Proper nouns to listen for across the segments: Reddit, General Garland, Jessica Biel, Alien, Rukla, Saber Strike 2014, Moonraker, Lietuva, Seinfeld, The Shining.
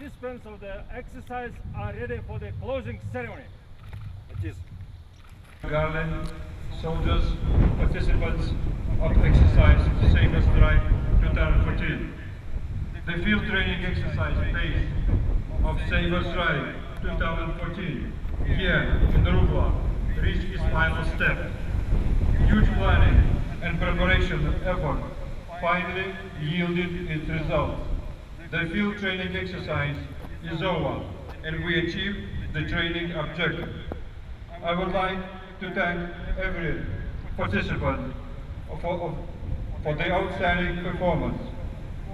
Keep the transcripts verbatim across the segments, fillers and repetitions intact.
participants of the exercise are ready for the closing ceremony. It is. Garland, soldiers, participants of exercise Saber Strike twenty fourteen. The field training exercise phase of Saber Strike twenty fourteen here in Rukla reached its final step. Huge planning and preparation effort finally yielded its results. The field training exercise is over and we achieved the training objective. I would like to thank every participant for, for the outstanding performance.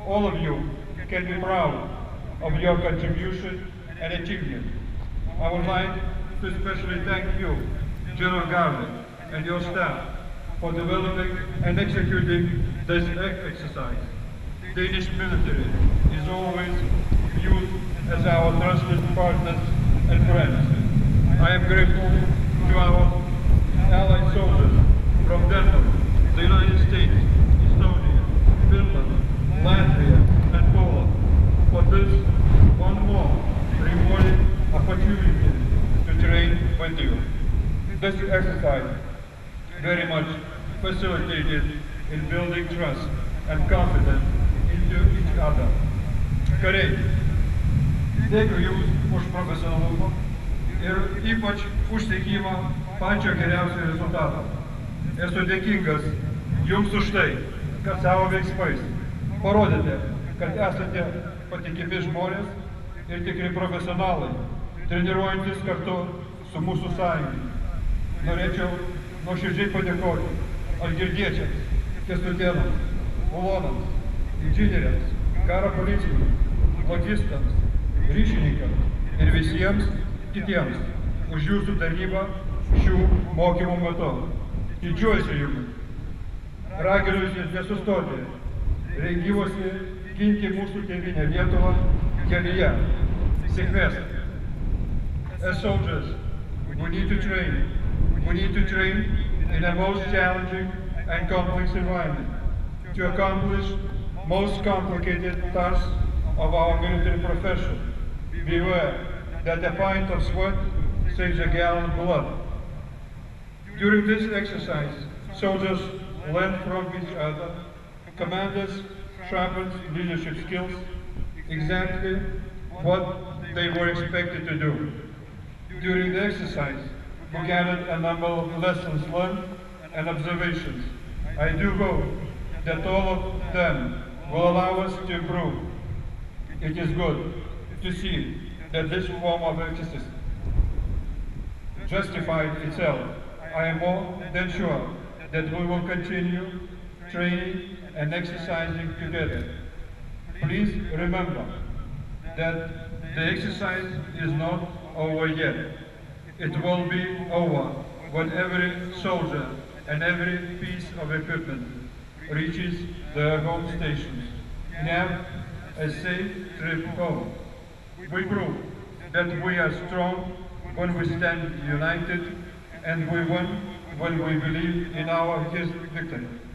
All of you can be proud of your contribution and achievement. I would like to especially thank you, General Garland, and your staff for developing and executing this exercise. Danish military is always viewed as our trusted partners and friends. I am grateful to our allied soldiers from Denmark, the United States, Estonia, Finland, Latvia, and Poland for this one more rewarding opportunity to train with you. This exercise very much facilitated in building trust and confidence into each other. Корей, dėkui už profesionalumą ir ypač už siekimą pačio geriausio rezultato. Esu dėkingas jums už tai, kad savo veiksmais parodėte, kad esate patikimi žmonės ir tikri profesionalai, treniruojantis kartu su mūsų sąjungai. Norėčiau nuoširdžiai padėkoti algirdiečiams, kestutėnams, ulonams, inžinieriams, karo policijams, logistams, ryšininkams ir visiems kitiems už jūsų tarnybą šių mokymų metu. Didžiuojuosi jums, raginu jūs nesustoti, rengiuosi ginti mūsų tėvynę Lietuvą kelyje. Sėkmės. As soldiers, we need to train. We need to train in a most challenging and complex environment to accomplish most complicated tasks of our military profession. Beware that a pint of sweat saves a gallon of blood. During this exercise, soldiers learn from each other, commanders sharpen leadership skills, exactly what they were expected to do. During the exercise, we gathered a number of lessons learned and observations. I do hope that all of them will allow us to improve. It is good to see that this form of exercise justified itself. I am more than sure that we will continue training and exercising together. Please remember that the exercise is not over yet. It will be over when every soldier and every piece of equipment reaches their home stations. Have a safe trip home. We prove that we are strong when we stand united, and we win when we believe in our victory.